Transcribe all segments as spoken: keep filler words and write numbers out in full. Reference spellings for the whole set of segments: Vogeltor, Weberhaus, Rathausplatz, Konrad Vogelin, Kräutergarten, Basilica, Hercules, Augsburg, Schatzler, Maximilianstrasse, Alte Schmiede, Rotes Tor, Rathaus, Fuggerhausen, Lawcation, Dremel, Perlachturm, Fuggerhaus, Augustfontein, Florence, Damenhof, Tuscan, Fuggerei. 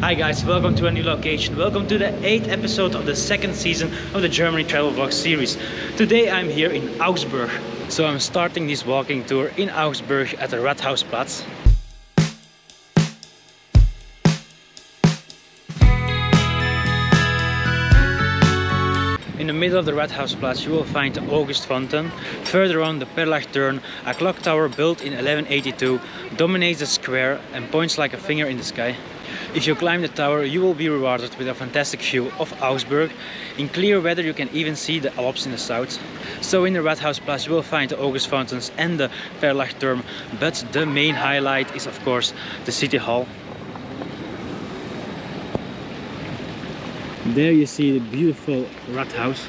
Hi guys, welcome to a new location. Welcome to the eighth episode of the second season of the Germany travel vlog series. Today I'm here in Augsburg. So I'm starting this walking tour in Augsburg at the Rathausplatz. In the middle of the Rathausplatz you will find the Augustfontein. Further on, the Perlachturm, a clock tower built in eleven eighty-two, dominates the square and points like a finger in the sky. If you climb the tower, you will be rewarded with a fantastic view of Augsburg. In clear weather you can even see the Alps in the south. So in the Rathausplatz you will find the Augustfonteins and the Perlachturm, but the main highlight is of course the City Hall. There you see the beautiful Rathaus.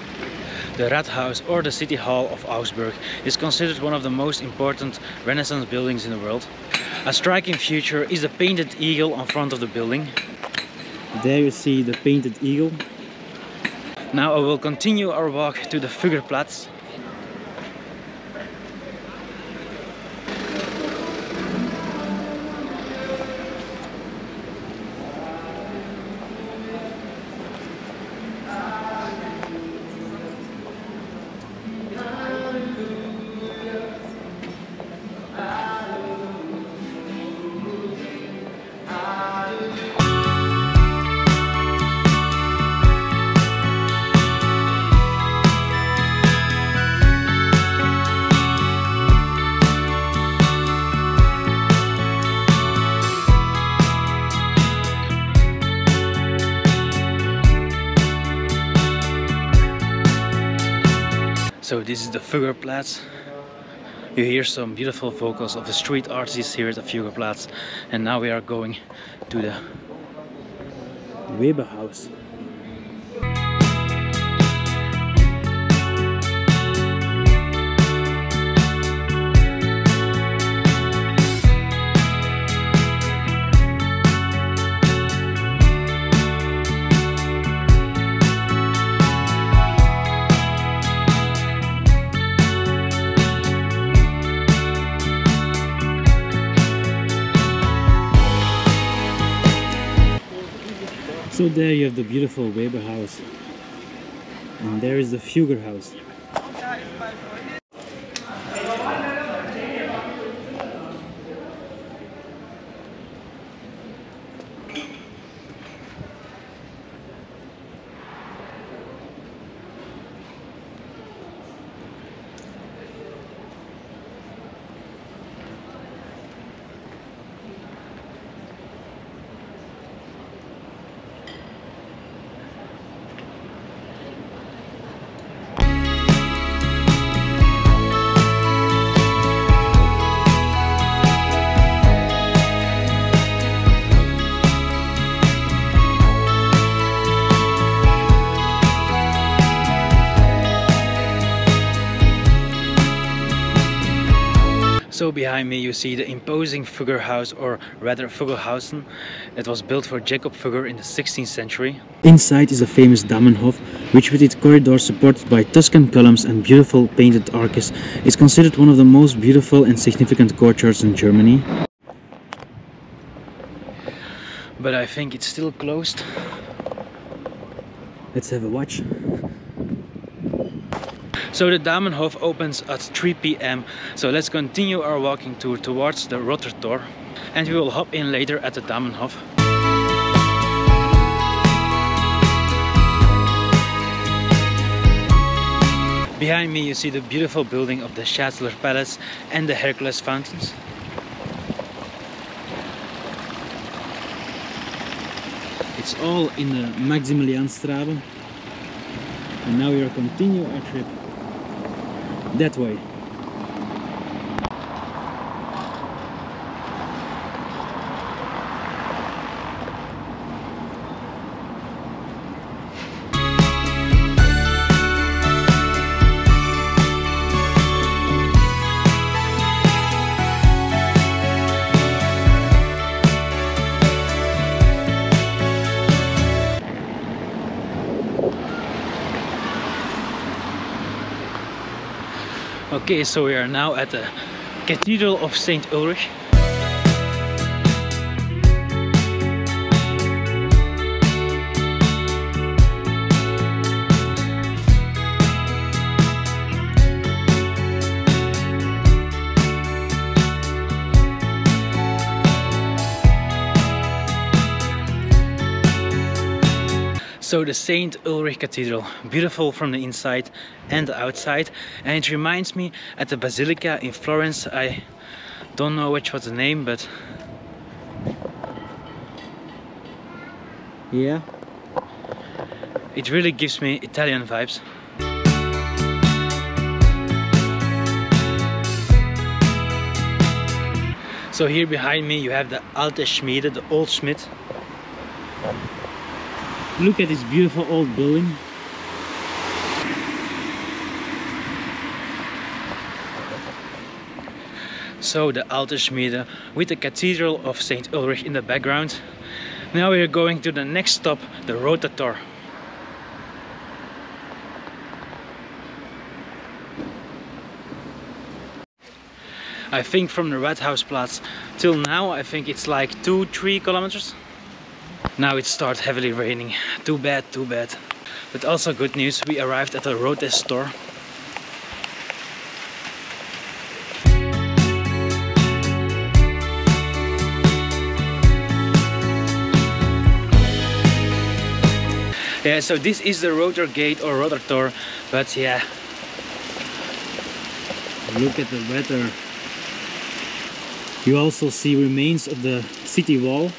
The Rathaus, or the City Hall of Augsburg, is considered one of the most important Renaissance buildings in the world. A striking feature is the painted eagle on front of the building. There you see the painted eagle. Now I will continue our walk to the Fuggerplatz. So this is the Fuggerplatz. You hear some beautiful vocals of the street artists here at the Fuggerplatz. And now we are going to the Weberhaus. So there you have the beautiful Weberhaus, and there is the Fuggerhaus. So behind me you see the imposing Fuggerhaus, or rather Fuggerhausen, that was built for Jacob Fugger in the sixteenth century. Inside is the famous Damenhof, which with its corridors supported by Tuscan columns and beautiful painted arches is considered one of the most beautiful and significant courtyards in Germany. But I think it's still closed. Let's have a watch. So the Damenhof opens at three p m So let's continue our walking tour towards the Rotes Tor, and we will hop in later at the Damenhof. Behind me you see the beautiful building of the Schatzler Palace and the Hercules fountains. It's all in the Maximilianstrasse. And now we are continuing our trip that way. Okay, so we are now at the Cathedral of Saint Ulrich. So the Saint Ulrich Cathedral, beautiful from the inside and the outside, and it reminds me at the Basilica in Florence. I don't know which was the name, but yeah, it really gives me Italian vibes. So here behind me you have the Alte Schmiede, the old Schmied. Look at this beautiful old building. So the Alte Schmiede with the Cathedral of Saint Ulrich in the background. Now we are going to the next stop, the Rotes Tor. I think from the Rathausplatz till now, I think it's like two, three kilometers. Now it starts heavily raining. Too bad, too bad. But also good news, we arrived at the Rotes Tor. Yeah, so this is the Roter Gate or Roter Tor, but yeah. Look at the weather. You also see remains of the city wall.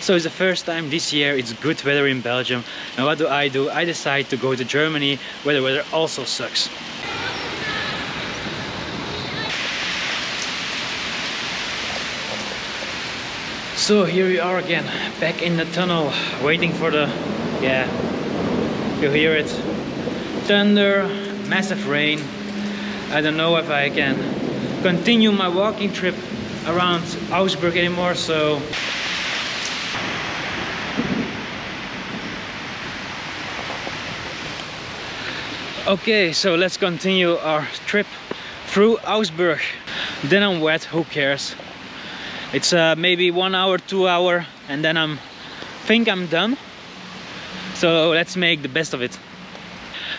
So it's the first time this year it's good weather in Belgium. And what do I do? I decide to go to Germany where the weather also sucks. So here we are again, back in the tunnel, waiting for the... yeah, you hear it. Thunder, massive rain. I don't know if I can continue my walking trip around Augsburg anymore, so... Okay, so let's continue our trip through Augsburg. Then I'm wet, who cares? It's uh, maybe one hour, two hour, and then I'm... think I'm done. So let's make the best of it.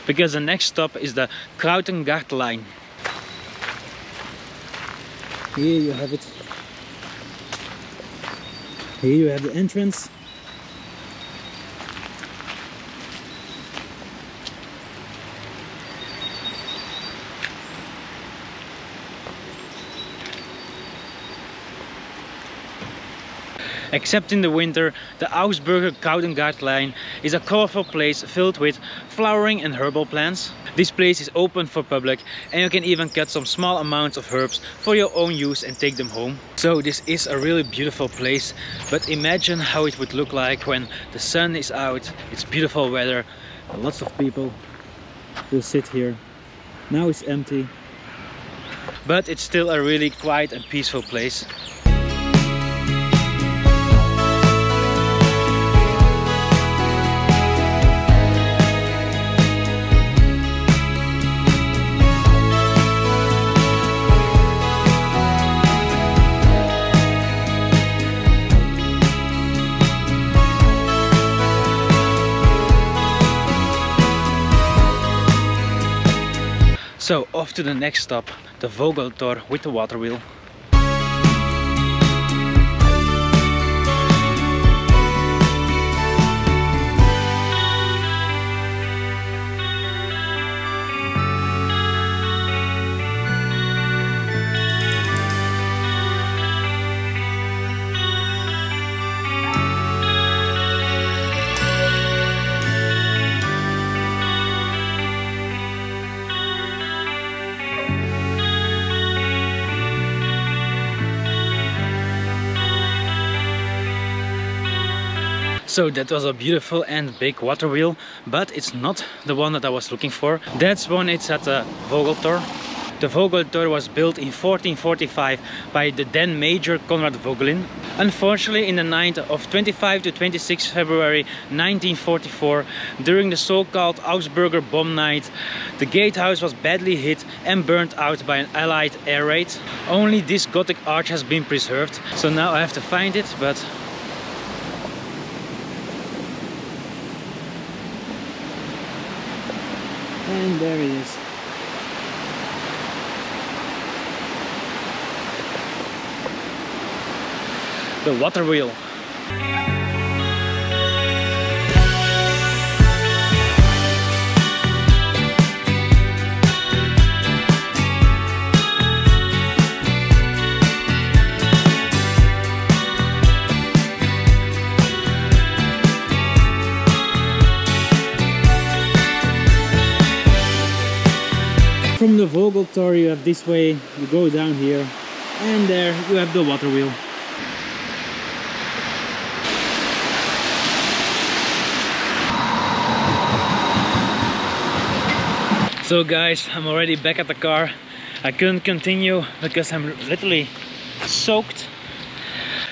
Because the next stop is the Kräutergarten line. Here you have it. Here you have the entrance. Except in the winter, the Augsburger Kräutergarten line is a colorful place filled with flowering and herbal plants. This place is open for public and you can even cut some small amounts of herbs for your own use and take them home. So this is a really beautiful place, but imagine how it would look like when the sun is out, it's beautiful weather, lots of people will sit here. Now it's empty, but it's still a really quiet and peaceful place. So off to the next stop, the Vogeltor with the water wheel. So that was a beautiful and big water wheel, but it's not the one that I was looking for. That's one, it's at the Vogeltor. The Vogeltor was built in fourteen forty-five by the then Major Konrad Vogelin. Unfortunately, in the night of twenty-fifth to twenty-sixth February nineteen forty-four, during the so-called Augsburger bomb night, the gatehouse was badly hit and burnt out by an Allied air raid. Only this Gothic arch has been preserved, so now I have to find it, but... and there it is. The water wheel. From the Vogeltor you have this way, you go down here, and there you have the water wheel. So guys, I'm already back at the car. I couldn't continue because I'm literally soaked.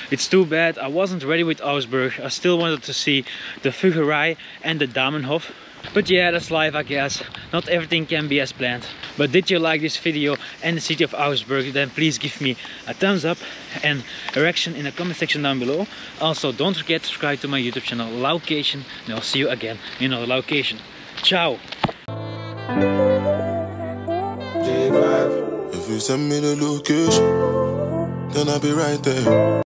It's too bad, I wasn't ready with Augsburg. I still wanted to see the Fuggerei and the Damenhof. But yeah, that's life, I guess. Not everything can be as planned. But did you like this video and the city of Augsburg? Then please give me a thumbs up and a reaction in the comment section down below. Also, don't forget to subscribe to my YouTube channel, Lawcation. And I'll see you again in another Lawcation. Ciao! If you send me the location, then I'll be right there.